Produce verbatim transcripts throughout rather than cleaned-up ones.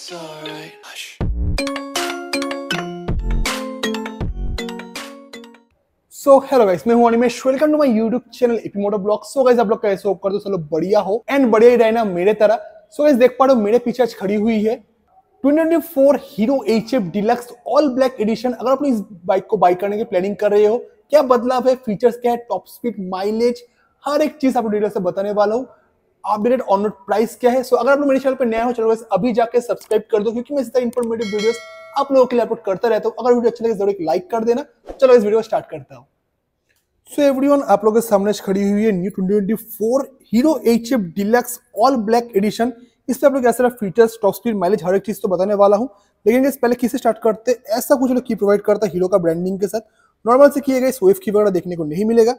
It's alright. Hush. So, hello guys, मैं हूँ Animesh, welcome to my YouTube channel AP motto blogs. So guys, आप लोग कैसे हो? कर दो चलो बढ़िया हो एंड बढ़िया ही रहना मेरे तरह। सो गाइस, देख पा रहे हो मेरे पीछे आज खड़ी हुई है twenty twenty four Hero HF Deluxe all black edition. अगर आप इस बाइक को बाई करने की प्लानिंग कर रहे हो, क्या बदलाव है, फीचर्स क्या है, टॉप स्पीड, माइलेज, हर एक चीज आपको डिटेल से बताने वाला हूँ। अपडेटेड ऑन रोड प्राइस क्या है। सो so, अगर आप लोग मेरे चैनल पर नया हो, चलो गाइस अभी जाके सब्सक्राइब कर दो, क्योंकि मैं इस तरह इंफॉर्मेटिव वीडियोस आप लोगों के लिए अपलोड करता रहता हूँ। अगर वीडियो अच्छा लगे जरूर एक लाइक कर देना। चलो इस वीडियो स्टार्ट करता हूँ। सो एवरीवन, आप लोगों के सामने खड़ी हुई है new twenty twenty four Hero HF Deluxe all black edition. इस पे आप लोग ऐसा फीचर्स, टॉप स्पीड, माइलेज, हर एक चीज तो बताने वाला हूँ। लेकिन पहले किससे स्टार्ट करते हैं, ऐसा कुछ लोग की प्रोवाइड करता है हीरो का ब्रांडिंग के साथ। नॉर्मल से किए गए स्विफ्ट की वगैरह देखने को नहीं मिलेगा।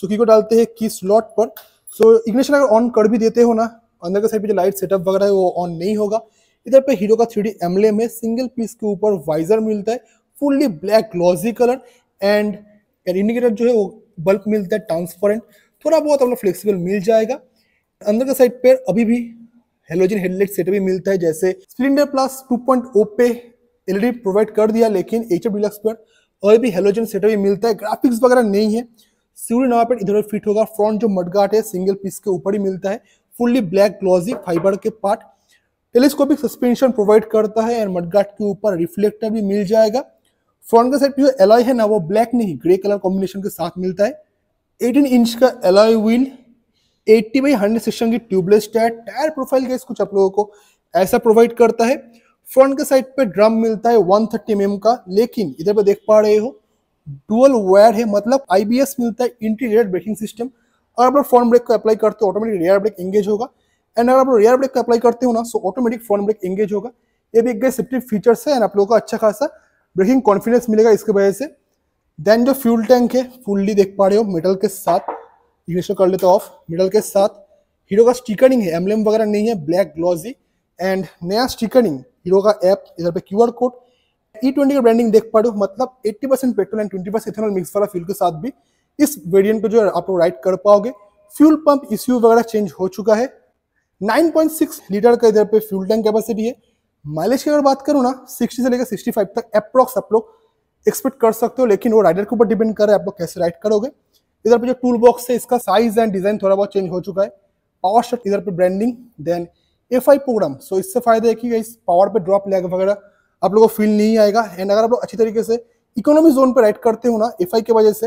सो की को डालते हैं की स्लॉट पर। सो so, इग्निशन अगर ऑन कर भी देते हो ना, अंदर के साइड पे जो लाइट सेटअप वगैरह है वो ऑन नहीं होगा। इधर पे हीरो का थ्री डी एम्बलेम है, सिंगल पीस के ऊपर वाइजर मिलता है, fully black glossy colour and indicator जो है वो बल्ब मिलता है ट्रांसपेरेंट, थोड़ा बहुत आपको फ्लेक्सिबल मिल जाएगा। अंदर के साइड पे अभी भी हेलोजन हेडलाइट सेटअप भी मिलता है, जैसे Splendor plus two point O पे एलईडी प्रोवाइड कर दिया, लेकिन एचएफ डिलक्स पर अभी भी हेलोजन सेटअप भी मिलता है। ग्राफिक्स वगैरह नहीं है, सूर्य नाव पर इधर फिट होगा। फ्रंट जो मडगार्ड है सिंगल पीस के ऊपर ही मिलता है, फुल्ली ब्लैक ग्लॉजी फाइबर के पार्ट, टेलीस्कोपिक सस्पेंशन प्रोवाइड करता है एंड मडगार्ड के ऊपर रिफ्लेक्टर भी मिल जाएगा। फ्रंट का साइड पे जो एलॉय है ना, वो ब्लैक नहीं ग्रे कलर कॉम्बिनेशन के साथ मिलता है। एटीन इंच का alloy wheel, eighty by hundred system की ट्यूबलेस टायर, टायर प्रोफाइल के कुछ आप लोगों को ऐसा प्रोवाइड करता है। फ्रंट के साइड पे ड्रम मिलता है वन थर्टी एम एम का, लेकिन इधर पे देख पा रहे हो डुअल वायर है, मतलब आईबीएस मिलता है, इंटीग्रेटेड ब्रेकिंग सिस्टम। अगर आप लोग फ्रंट ब्रेक को अप्लाई करते हो ऑटोमेटिक रियर ब्रेक एंगेज होगा, एंड अगर आप लोग रियर ब्रेक को अप्लाई करते हो ना, so automatic front brake engage होगा। ये भी एक गए सेफ्टी फीचर्स है एंड आप लोगों को अच्छा खासा ब्रेकिंग कॉन्फिडेंस मिलेगा इसके वजह से। देन जो फ्यूल टैंक है फुल्ली देख पा रहे हो मेटल के साथ, इग्निशन कर लेते हो ऑफ, मेटल के साथ। हीरो का स्टिकरिंग है, एम्बलेम वगैरह नहीं है, ब्लैक ग्लॉजी एंड नया स्टिकरिंग, हीरो का ऐप, इधर पे क्यूआर कोड। ई ट्वेंटी का ब्रांडिंग देख पा रहे हो, मतलब अस्सी परसेंट पेट्रोल एंड बीस परसेंट इथेनॉल मिक्स वाला फ्यूल के साथ भी इस वेरिएंट को जो आप लोग राइड कर पाओगे। फ्यूल पंप इश्यू वगैरह चेंज हो चुका है। नाइन पॉइंट सिक्स लीटर का इधर पे फ्यूल टैंक कैपेसिटी है। माइलेज की अगर बात करूँ ना, सिक्सटी से लेकर सिक्सटी फाइव तक अप्रॉक्स आप लोग एक्सपेक्ट कर सकते हो, लेकिन वो राइडर के ऊपर डिपेंड कर रहा है आप लोग कैसे राइड करोगे। इधर पे जो टूल बॉक्स है इसका साइज एंड डिजाइन थोड़ा बहुत चेंज हो चुका है। पावर शॉट इधर पे branding, then F I programme. So इससे फायदा है कि इस पावर पे ड्रॉप लैग वगैरह आप लोगों को फील नहीं आएगा। एंड अगर आप लोग अच्छी तरीके से इकोनॉमी जोन पर राइड करते हो ना, एफआई के वजह से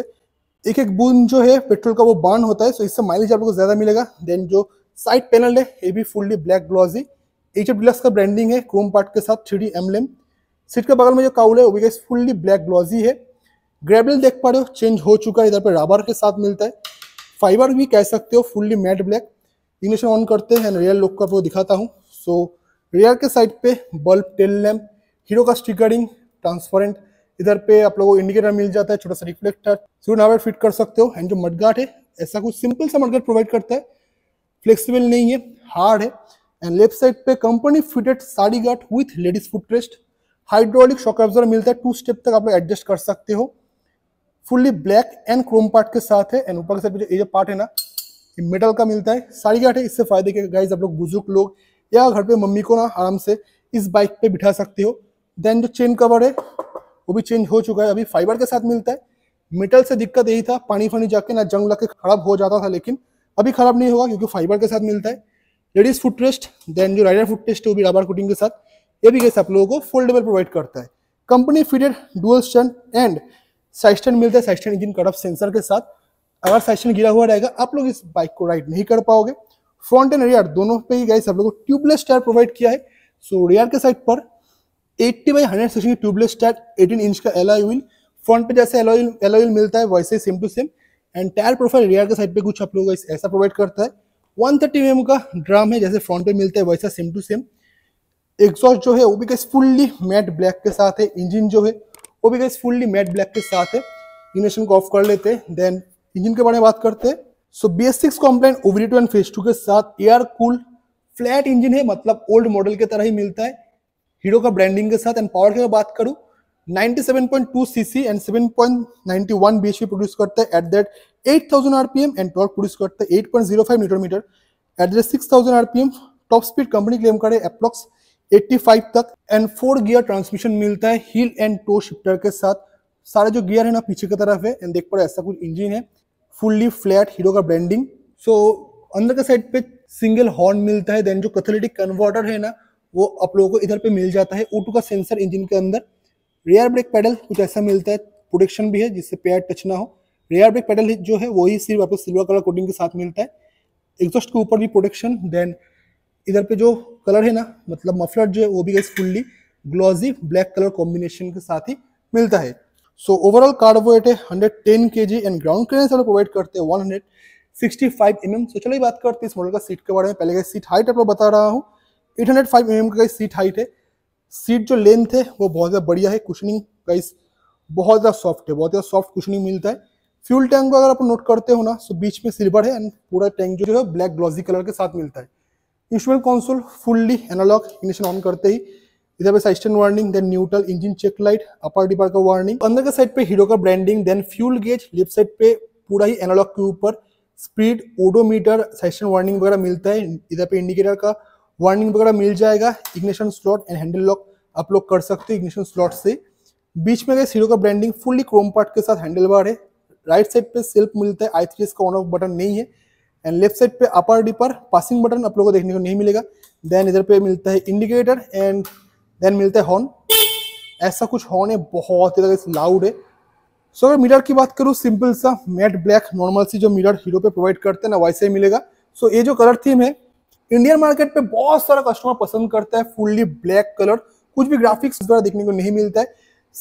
एक एक बूंद जो है पेट्रोल का वो बर्न होता है, सो इससे माइलेज आप लोगों को ज्यादा मिलेगा। देन जो साइड पैनल है ये भी fully black glossy, HF Deluxe का ब्रांडिंग है क्रोम पार्ट के साथ, थ्री डी एम्बलेम। सीट के बगल में जो काउल है वो भी फुल्ली ब्लैक ग्लॉजी है। ग्रेवल देख पा रहे हो चेंज हो चुका है, इधर पे रबर के साथ मिलता है, फाइबर भी कह सकते हो, fully matte black. Ignition on करते हैं, रियर लुक का आपको दिखाता हूँ। सो रियर के साइड पे बल्ब, टेल लैम्प, हीरो का स्टिकरिंग ट्रांसपेरेंट, इधर पे आप लोगों को इंडिकेटर मिल जाता है, छोटा सा रिफ्लेक्टर, सूर्य नाव फिट कर सकते हो। एंड जो मडगार्ड है ऐसा कुछ सिंपल सा मडगार्ड प्रोवाइड करता है, फ्लेक्सिबल नहीं है, हार्ड है। एंड लेफ्ट साइड पे company fitted sari guard with ladies footrest, hydraulic shock observer मिलता है, टू स्टेप तक आप लोग एडजस्ट कर सकते हो। Fully black and chrome part के साथ है एंड ऊपर के साइड पे जो ये पार्ट है ना ये मेटल का मिलता है। साड़ी गार्ड है, इससे फायदे के गाइस आप लोग बुजुर्ग लोग या घर पे मम्मी को ना आराम से इस बाइक पे बिठा सकते हो। देन जो चेन कवर है वो भी चेंज हो चुका है, अभी फाइबर के साथ मिलता है। मेटल से दिक्कत यही था, पानी फानी जाके ना जंग लग के खराब हो जाता था, लेकिन अभी खराब नहीं होगा क्योंकि फाइबर के साथ मिलता है। लेडीज फुटरेस्ट, देन जो राइडर फुटरेस्ट है वो भी रबर कोटिंग के साथ, ये भी गाइस आप लोगों को फोल्डेबल प्रोवाइड करता है। Company fitted dual stand and side stand मिलता है, side stand engine cut off sensor के साथ। अगर साइड स्टैंड गिरा हुआ रहेगा आप लोग इस बाइक को राइड नहीं कर पाओगे। फ्रंट एंड रियर दोनों पे ही गाइस आप लोगों को ट्यूबलेस टायर प्रोवाइड किया है। सो रियर के साइड पर एट्टी बाई हंड्रेड सीसी की ट्यूबलेस टायर, एटीन इंच का एलॉय व्हील, फ्रंट पे जैसे एलॉय एलॉय व्हील मिलता है वैसे same to same. And tyre profile rear के साइड पे कुछ आप लोगों को ऐसा प्रोवाइड करता है। वन थर्टी एम एम का ड्रम है, जैसे फ्रंट पे मिलता है वैसा सेम टू सेम। एग्जॉस्ट जो है वो भी गाइस फुल्ली मैट ब्लैक के साथ है। इंजन जो है वो भी गाइस फुल्ली मैट ब्लैक के साथ है। इग्निशन को ऑफ कर लेते हैं, देन इंजन के बारे में बात करते हैं। So B S six compliant OBD two and phase two के साथ एयर कूल फ्लैट इंजन है, मतलब ओल्ड मॉडल की तरह ही मिलता है हीरो का ब्रांडिंग के साथ। एंड पावर की बात करूँ, ninety seven point two CC and seven point nine one BHP produce करता है at that eight thousand RPM and torque produce करता है eight point zero five newton metre at that six thousand RPM. Top speed company claim करे approx पचासी तक and four gear transmission मिलता है heal and to shifter के साथ। सारे जो गियर है ना पीछे की तरफ है एंड देख पा रहे ऐसा कुछ इंजन है। फुल्ली फ्लैट हीरो का ब्रांडिंग। सो अंदर के साइड पे सिंगल हॉर्न मिलता है। देन जो कैथोलिटिक कन्वर्टर है ना वो आप लोगों को इधर पे मिल जाता है। ओ टू का सेंसर इंजन के अंदर। रियर ब्रेक पैडल कुछ ऐसा मिलता है, प्रोटेक्शन भी है जिससे पैर टच ना हो। रियर ब्रेक पैडल जो है वही सिर्फ आपको सिल्वर कलर कोटिंग के साथ मिलता है। एग्जॉस्ट के ऊपर भी प्रोटेक्शन। देन इधर पे जो कलर है ना मतलब मफलर जो है वो भी fully glossy black colour combination के साथ ही मिलता है। सो ओवरऑल कार्ड वेट है एक सौ दस केजी एंड ग्राउंड क्लियरेंस हम लोग प्रोवाइड करते हैं एक सौ पैंसठ एम एम। सो चलिए बात करते हैं इस मॉडल का सीट के बारे में। पहले का सीट हाइट आप लोग बता रहा हूँ आठ सौ पाँच एम एम का सीट हाइट है। सीट जो लेंथ है वो बहुत ज़्यादा बढ़िया है। कुशनिंग का बहुत ज़्यादा सॉफ्ट है, बहुत ज़्यादा सॉफ्ट कुशनिंग मिलता है। फ्यूल टैंक को अगर आप नोट करते हो ना तो बीच में सिल्वर है एंड पूरा टैंक जो है ब्लैक ग्लॉजी कलर के साथ मिलता है। Instrument console fully analogue, ignition on करते ही इधर पे side stand warning, then neutral, engine check light, upper dipper का वार्निंग। अंदर के साइड पे हीरो का branding. Then fuel gauge left side पे पूरा ही एनालॉग के ऊपर। Speed, odometer, side stand warning वगैरह मिलता है। इधर पे इंडिकेटर का वार्निंग वगैरह मिल जाएगा। Ignition slot and handle lock आप लोग कर सकते हो इग्निशन स्लॉट से। बीच में हीरो का ब्रांडिंग फुल्ली क्रोम पार्ट के साथ हैंडल बार है। राइट साइड पे सेल्फ मिलता है, आई थ्री इसका ऑन ऑफ बटन नहीं है। एंड लेफ्ट साइड पे अपर डिपर पासिंग बटन आप लोगों को देखने को नहीं मिलेगा। देन इधर पे मिलता है इंडिकेटर एंड देन मिलता है हॉर्न। ऐसा कुछ हॉर्न है, बहुत ज़्यादा लाउड है। सो so, अगर मिरर की बात करूँ सिंपल सा मैट ब्लैक नॉर्मल सी जो मिरर हीरो पे प्रोवाइड करते हैं ना वैसे ही मिलेगा। सो so, ये जो कलर थीम है इंडियन मार्केट पे बहुत सारा कस्टमर पसंद करता है। फुल्ली ब्लैक कलर, कुछ भी ग्राफिक्स वगैरह देखने को नहीं मिलता है।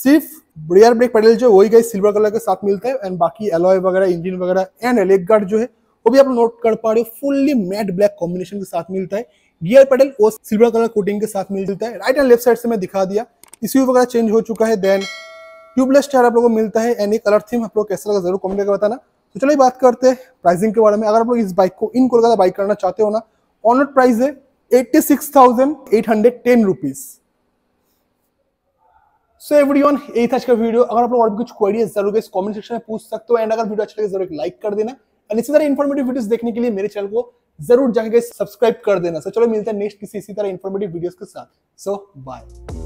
सिर्फ रियर ब्रेक पैडल जो वही गई सिल्वर कलर के साथ मिलता है एंड बाकी एलॉय वगैरह इंजन वगैरह एंड एलेग गार्ड जो है वो भी आप नोट कर पा रहे हो फुल्ली मैट ब्लैक कॉम्बिनेशन के साथ मिलता है। गियर पैडल वो सिल्वर कलर कोटिंग के साथ मिलता है। राइट एंड लेफ्ट साइड से मैं दिखा दिया। इश्यू वगैरह चेंज हो चुका है। देन ट्यूबलेस टायर आप लोगों को मिलता है एंड ये कलर थीम आप लोग कैसा लगा जरूर कमेंट करके बताना। तो चलिए बात करते हैं प्राइसिंग के बारे में। अगर आप लोग इस बाइक को इन कोलकाता बाइक करना चाहते हो ना ऑन रोड प्राइस है eighty six thousand eight hundred ten rupees. So everyone यही था आज का वीडियो। अगर आप लोग और भी कुछ क्वेरीज जरूर इस कमेंट सेक्शन में पूछ सकते हो एंड अगर वीडियो अच्छा लगे जरूर एक लाइक कर देना और इसी तरह इन्फॉर्मेटिव वीडियोस देखने के लिए मेरे चैनल को जरूर जाके सब्सक्राइब कर देना। सो चलो मिलते हैं नेक्स्ट किसी इसी तरह इन्फॉर्मेटिव वीडियोस के साथ। So bye.